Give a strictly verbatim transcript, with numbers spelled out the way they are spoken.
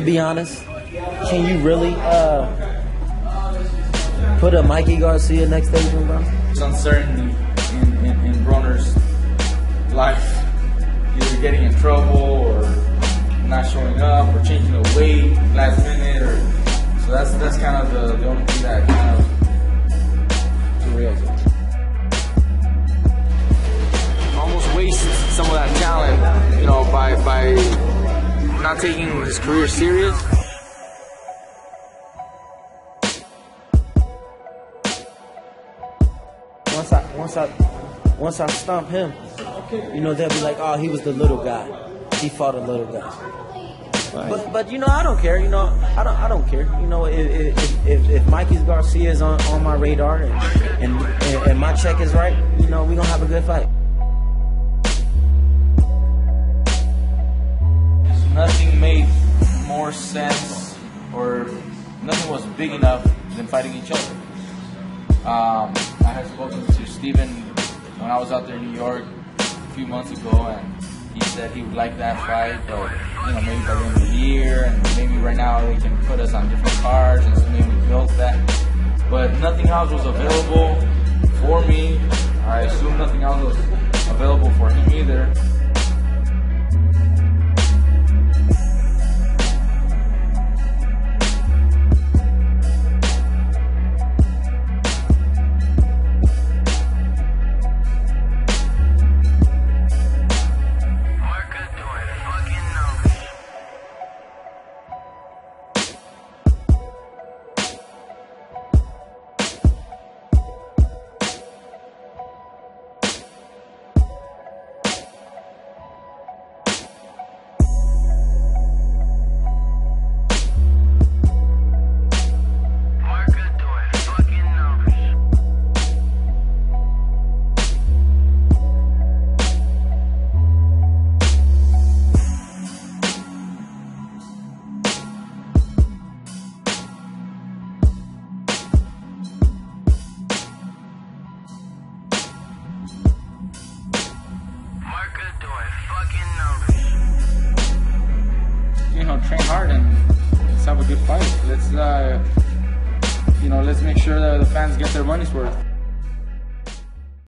to be honest. Can you really uh, put a Mikey Garcia next to him, bro? It's uncertainty in, in, in Broner's life. Either getting in trouble or not showing up or changing the weight last minute. Or, so that's that's kind of the, the only thing that kind of derails it. Some of that talent, you know, by by not taking his career serious. Once I once I once I stomp him, you know, they'll be like, oh, he was the little guy. He fought a little guy. Right. But but you know, I don't care. You know, I don't I don't care. You know, if if if, if Mikey Garcia is on, on my radar and and, and and my check is right, you know, we're gonna have a good fight. Nothing made more sense, or nothing was big enough than fighting each other. Um, I had spoken to Steven when I was out there in New York a few months ago, and he said he would like that fight, but you know, maybe by the end of the year, and maybe right now they can put us on different cards, and so maybe we built that. But nothing else was available for me. I assume nothing else was available for him either. Train hard and let's have a good fight. Let's, uh, you know, let's make sure that the fans get their money's worth.